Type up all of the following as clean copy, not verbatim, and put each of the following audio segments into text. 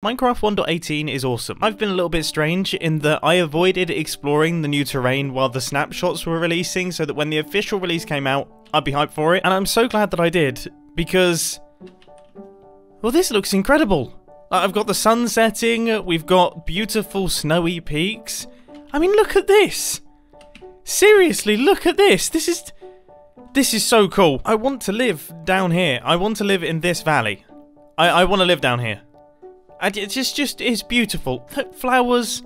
Minecraft 1.18 is awesome. I've been a little bit strange in that I avoided exploring the new terrain while the snapshots were releasing so that when the official release came out, I'd be hyped for it. And I'm so glad that I did because, well, this looks incredible. I've got the sun setting, we've got beautiful snowy peaks. I mean, look at this. Seriously, look at this. This is so cool. I want to live down here. I want to live in this valley. I want to live down here. And it's just it's beautiful. Flowers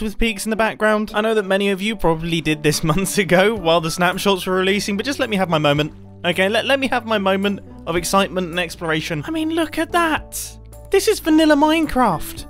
with peaks in the background. I know that many of you probably did this months ago while the snapshots were releasing, but just let me have my moment. Okay, let me have my moment of excitement and exploration. I mean, look at that. This is vanilla Minecraft.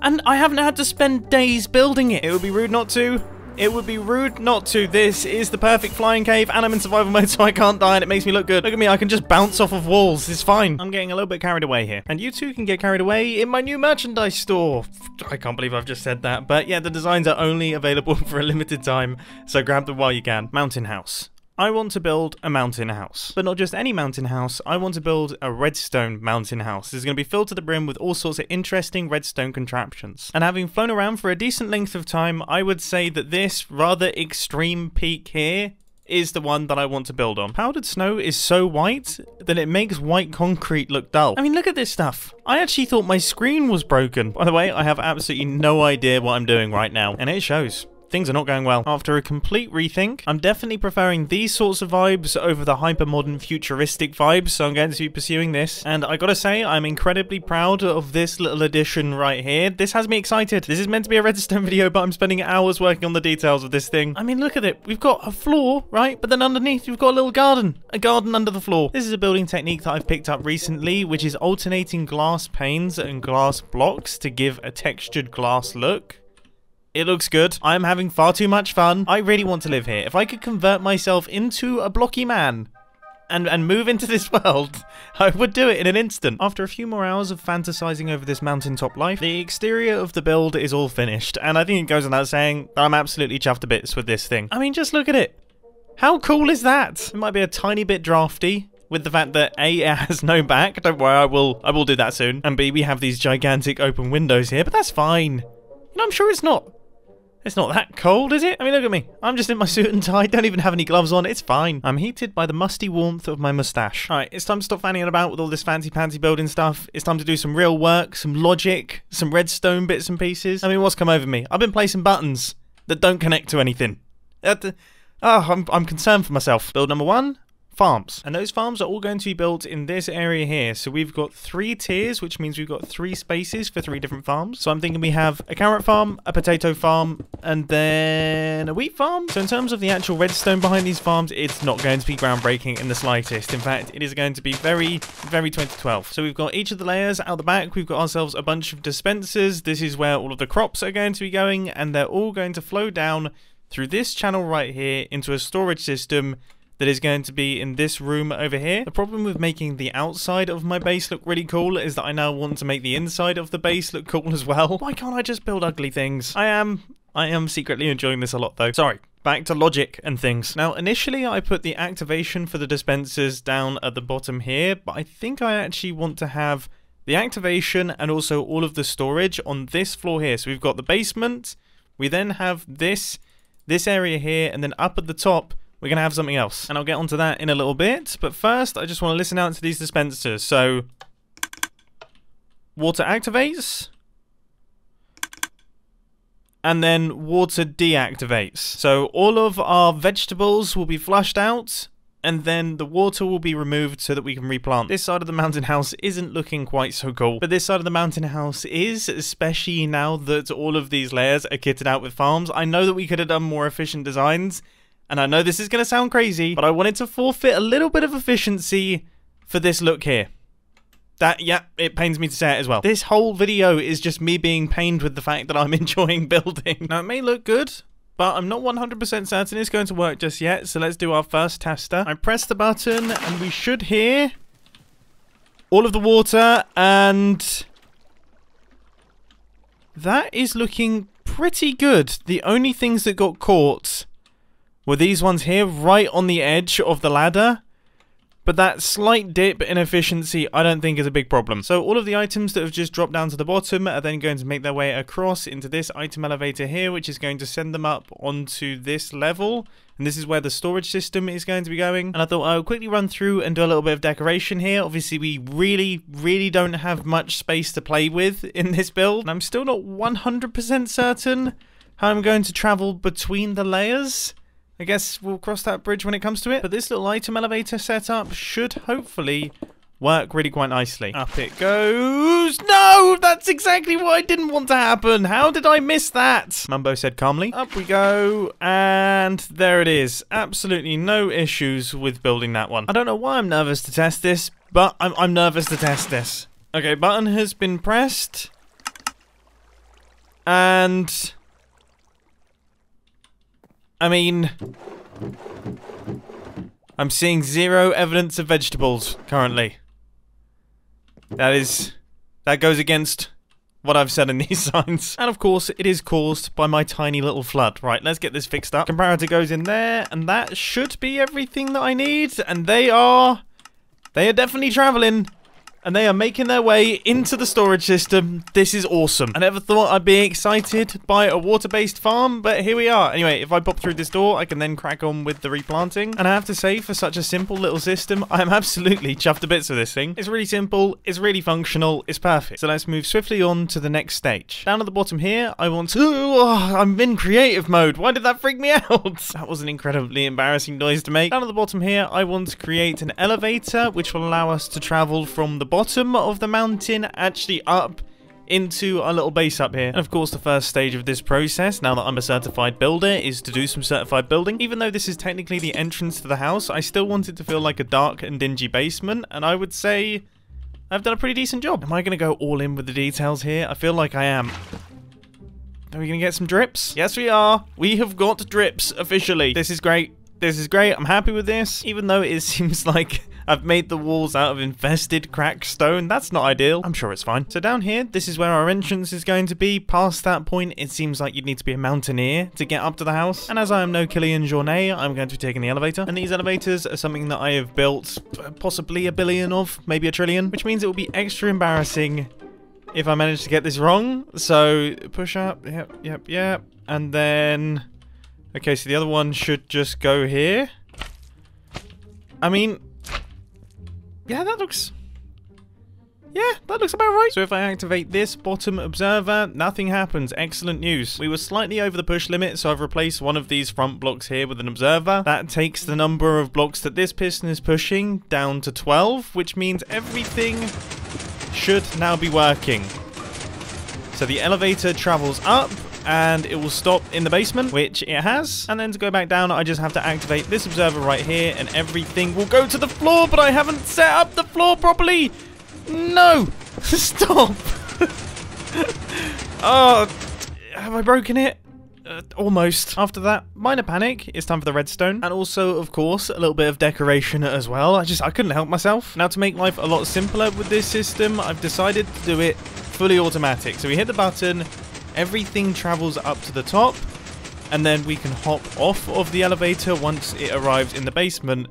And I haven't had to spend days building it. It would be rude not to. It would be rude not to. This is the perfect flying cave, and I'm in survival mode, so I can't die, and it makes me look good. Look at me, I can just bounce off of walls. It's fine. I'm getting a little bit carried away here, and you too can get carried away in my new merchandise store. I can't believe I've just said that, but yeah, the designs are only available for a limited time, so grab them while you can. Mountain house. I want to build a mountain house, but not just any mountain house. I want to build a redstone mountain house. This is going to be filled to the brim with all sorts of interesting redstone contraptions. And having flown around for a decent length of time, I would say that this rather extreme peak here is the one that I want to build on. Powdered snow is so white that it makes white concrete look dull. I mean, look at this stuff. I actually thought my screen was broken. By the way, I have absolutely no idea what I'm doing right now, and it shows. Things are not going well. After a complete rethink, I'm definitely preferring these sorts of vibes over the hyper-modern futuristic vibes, so I'm going to be pursuing this. And I gotta say, I'm incredibly proud of this little addition right here. This has me excited. This is meant to be a redstone video, but I'm spending hours working on the details of this thing. I mean, look at it. We've got a floor, right? But then underneath, we've got a little garden. A garden under the floor. This is a building technique that I've picked up recently, which is alternating glass panes and glass blocks to give a textured glass look. It looks good. I'm having far too much fun. I really want to live here. If I could convert myself into a blocky man and move into this world, I would do it in an instant. After a few more hours of fantasizing over this mountaintop life, the exterior of the build is all finished. And I think it goes without saying that I'm absolutely chuffed to bits with this thing. I mean, just look at it. How cool is that? It might be a tiny bit drafty, with the fact that A, it has no back. Don't worry, I will do that soon. And B, we have these gigantic open windows here, but that's fine. You know, I'm sure it's not. It's not that cold, is it? I mean, look at me. I'm just in my suit and tie. Don't even have any gloves on. It's fine. I'm heated by the musty warmth of my mustache. All right, it's time to stop fanning about with all this fancy-pantsy building stuff. It's time to do some real work, some logic, some redstone bits and pieces. I mean, what's come over me? I've been placing buttons that don't connect to anything. I'm concerned for myself. Build number one. Farms. And those farms are all going to be built in this area here. So we've got 3 tiers, which means we've got 3 spaces for 3 different farms. So I'm thinking we have a carrot farm, a potato farm, and then a wheat farm. So in terms of the actual redstone behind these farms, it's not going to be groundbreaking in the slightest. In fact, it is going to be very, very 2012. So we've got each of the layers out the back. We've got ourselves a bunch of dispensers. This is where all of the crops are going to be going, and they're all going to flow down through this channel right here into a storage system that is going to be in this room over here. The problem with making the outside of my base look really cool is that I now want to make the inside of the base look cool as well. Why can't I just build ugly things? I am secretly enjoying this a lot though. Sorry, back to logic and things. Now, initially I put the activation for the dispensers down at the bottom here, but I think I actually want to have the activation and also all of the storage on this floor here. So we've got the basement, we then have this area here, and then up at the top, we're going to have something else, and I'll get onto that in a little bit. But first, I just want to listen out to these dispensers. So, water activates, and then water deactivates. So all of our vegetables will be flushed out, and then the water will be removed so that we can replant. This side of the mountain house isn't looking quite so cool, but this side of the mountain house is, especially now that all of these layers are kitted out with farms. I know that we could have done more efficient designs, and I know this is going to sound crazy, but I wanted to forfeit a little bit of efficiency for this look here. That, yeah, it pains me to say it as well. This whole video is just me being pained with the fact that I'm enjoying building. Now, it may look good, but I'm not 100% certain it's going to work just yet, so let's do our first tester. I press the button, and we should hear all of the water, and that is looking pretty good. The only things that got caught were these ones here right on the edge of the ladder. But that slight dip in efficiency I don't think is a big problem. So all of the items that have just dropped down to the bottom are then going to make their way across into this item elevator here, which is going to send them up onto this level. And this is where the storage system is going to be going. And I thought I would quickly run through and do a little bit of decoration here. Obviously, we really don't have much space to play with in this build. And I'm still not 100% certain how I'm going to travel between the layers. I guess we'll cross that bridge when it comes to it. But this little item elevator setup should hopefully work really quite nicely. Up it goes. No, that's exactly what I didn't want to happen. How did I miss that? Mumbo said calmly. Up we go. And there it is. Absolutely no issues with building that one. I don't know why I'm nervous to test this, but I'm nervous to test this. Okay, button has been pressed. And I mean, I'm seeing zero evidence of vegetables currently. That goes against what I've said in these signs. And of course, it is caused by my tiny little flood. Right, let's get this fixed up. Comparator goes in there, and that should be everything that I need. And they are definitely traveling. And they are making their way into the storage system. This is awesome. I never thought I'd be excited by a water-based farm, but here we are. Anyway, if I pop through this door, I can then crack on with the replanting. And I have to say, for such a simple little system, I'm absolutely chuffed to bits with this thing. It's really simple, it's really functional, it's perfect. So let's move swiftly on to the next stage. Down at the bottom here, I want to... Oh, I'm in creative mode. Why did that freak me out? That was an incredibly embarrassing noise to make. Down at the bottom here, I want to create an elevator, which will allow us to travel from the bottom of the mountain actually up into our little base up here. And of course, the first stage of this process, now that I'm a certified builder, is to do some certified building. Even though this is technically the entrance to the house, I still want it to feel like a dark and dingy basement, and I would say I've done a pretty decent job. Am I gonna go all in with the details here? I feel like I am. Are we gonna get some drips? Yes, we are. We have got drips officially. This is great. This is great. I'm happy with this, even though it seems like I've made the walls out of infested cracked stone. That's not ideal. I'm sure it's fine. So down here, this is where our entrance is going to be. Past that point, it seems like you'd need to be a mountaineer to get up to the house. And as I am no Kilian Jornet, I'm going to be taking the elevator. And these elevators are something that I have built possibly a billion of, maybe a trillion, which means it will be extra embarrassing if I manage to get this wrong. So push up, yep. And then, okay, so the other one should just go here. I mean, yeah, that looks about right. So if I activate this bottom observer, nothing happens. Excellent news. We were slightly over the push limit, so I've replaced one of these front blocks here with an observer. That takes the number of blocks that this piston is pushing down to 12, which means everything should now be working. So the elevator travels up, and it will stop in the basement, which it has. And then to go back down, I just have to activate this observer right here, and everything will go to the floor, but I haven't set up the floor properly. No, stop. Oh, have I broken it? Almost. After that, minor panic. It's time for the redstone. And also, of course, a little bit of decoration as well. I couldn't help myself. Now, to make life a lot simpler with this system, I've decided to do it fully automatic. So we hit the button, everything travels up to the top, and then we can hop off of the elevator once it arrives in the basement,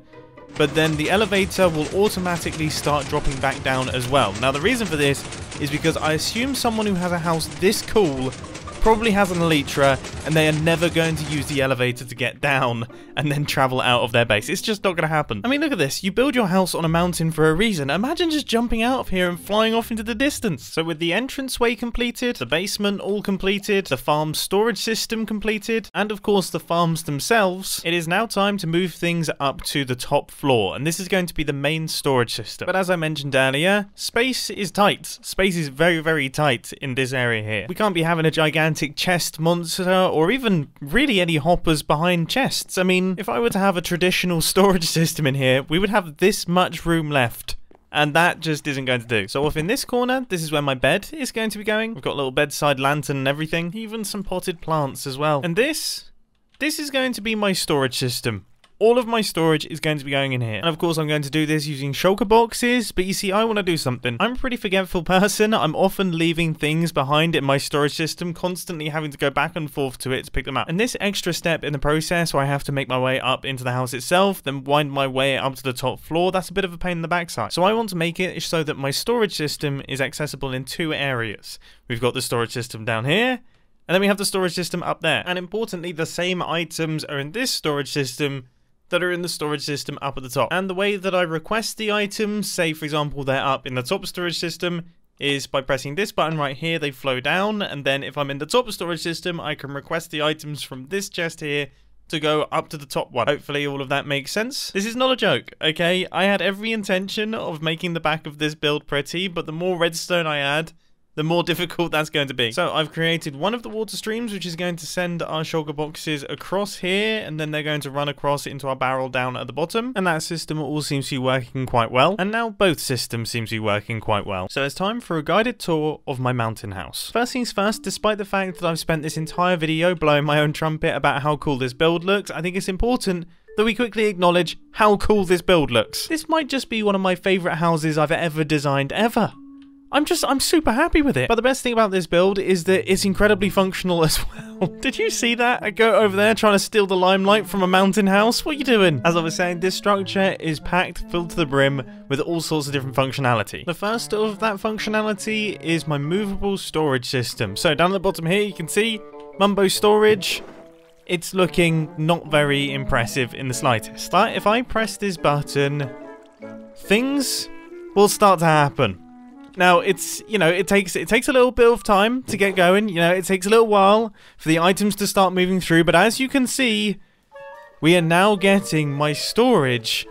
but then the elevator will automatically start dropping back down as well. Now, the reason for this is because I assume someone who has a house this cool probably has an Elytra, and they are never going to use the elevator to get down and then travel out of their base. It's just not going to happen. I mean, look at this. You build your house on a mountain for a reason. Imagine just jumping out of here and flying off into the distance. So with the entranceway completed, the basement all completed, the farm storage system completed, and of course the farms themselves, it is now time to move things up to the top floor. And this is going to be the main storage system. But as I mentioned earlier, space is tight. Space is very, very tight in this area here. We can't be having a gigantic chest monster, or even really any hoppers behind chests. I mean, if I were to have a traditional storage system in here, we would have this much room left, and that just isn't going to do. So off in this corner, this is where my bed is going to be going. We've got a little bedside lantern and everything, even some potted plants as well. And this is going to be my storage system. all of my storage is going to be going in here. And of course I'm going to do this using shulker boxes, but you see I want to do something. I'm a pretty forgetful person. I'm often leaving things behind in my storage system, constantly having to go back and forth to it to pick them up. And this extra step in the process where I have to make my way up into the house itself, then wind my way up to the top floor, that's a bit of a pain in the backside. So I want to make it so that my storage system is accessible in two areas. We've got the storage system down here, and then we have the storage system up there. And importantly, the same items are in this storage system that are in the storage system up at the top. And the way that I request the items, say for example they're up in the top storage system, is by pressing this button right here. They flow down, and then if I'm in the top storage system, I can request the items from this chest here to go up to the top one. Hopefully all of that makes sense. This is not a joke, okay? I had every intention of making the back of this build pretty, but the more redstone I add, the more difficult that's going to be. So I've created one of the water streams, which is going to send our shulker boxes across here, and then they're going to run across into our barrel down at the bottom. And that system all seems to be working quite well. And now both systems seem to be working quite well. So it's time for a guided tour of my mountain house. First things first, despite the fact that I've spent this entire video blowing my own trumpet about how cool this build looks, I think it's important that we quickly acknowledge how cool this build looks. This might just be one of my favorite houses I've ever designed ever. I'm super happy with it. But the best thing about this build is that it's incredibly functional as well. Did you see that? A goat over there trying to steal the limelight from a mountain house? What are you doing? As I was saying, this structure is packed, filled to the brim with all sorts of different functionality. The first of that functionality is my movable storage system. So down at the bottom here, you can see Mumbo Storage. It's looking not very impressive in the slightest. But if I press this button, things will start to happen. Now, it's, you know, it takes a little bit of time to get going, you know, it takes a little while for the items to start moving through, but as you can see, we are now getting my storage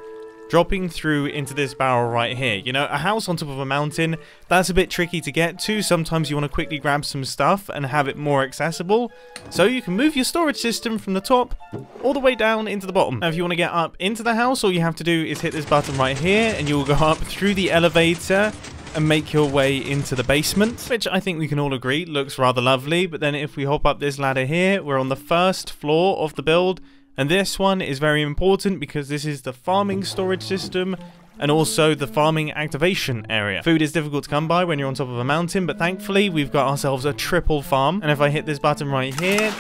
dropping through into this barrel right here. You know, a house on top of a mountain, that's a bit tricky to get to. Sometimes you want to quickly grab some stuff and have it more accessible. So you can move your storage system from the top all the way down into the bottom. Now, if you want to get up into the house, all you have to do is hit this button right here, and you'll go up through the elevator and make your way into the basement, which I think we can all agree looks rather lovely. But then if we hop up this ladder here, we're on the first floor of the build, and this one is very important because this is the farming storage system and also the farming activation area. Food is difficult to come by when you're on top of a mountain, but thankfully we've got ourselves a triple farm. And if I hit this button right here,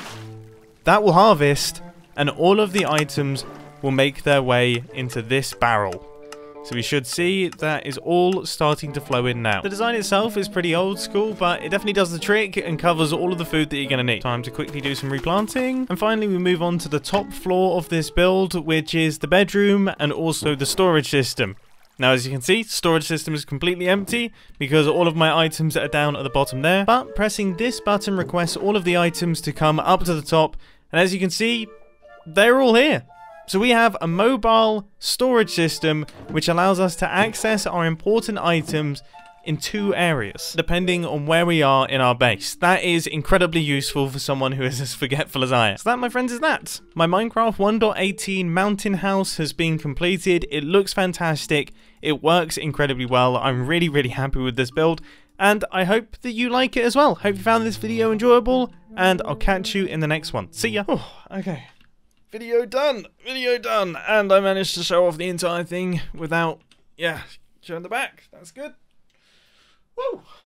that will harvest, and all of the items will make their way into this barrel. So we should see that is all starting to flow in now. The design itself is pretty old school, but it definitely does the trick and covers all of the food that you're going to need. Time to quickly do some replanting. And finally, we move on to the top floor of this build, which is the bedroom and also the storage system. Now, as you can see, storage system is completely empty because all of my items are down at the bottom there. But pressing this button requests all of the items to come up to the top. And as you can see, they're all here. So we have a mobile storage system which allows us to access our important items in two areas, depending on where we are in our base. That is incredibly useful for someone who is as forgetful as I am. So that, my friends, is that. My Minecraft 1.18 mountain house has been completed. It looks fantastic. It works incredibly well. I'm really, really happy with this build, and I hope that you like it as well. Hope you found this video enjoyable, and I'll catch you in the next one. See ya. Oh, okay. Video done, and I managed to show off the entire thing without, showing the back. That's good. Woo!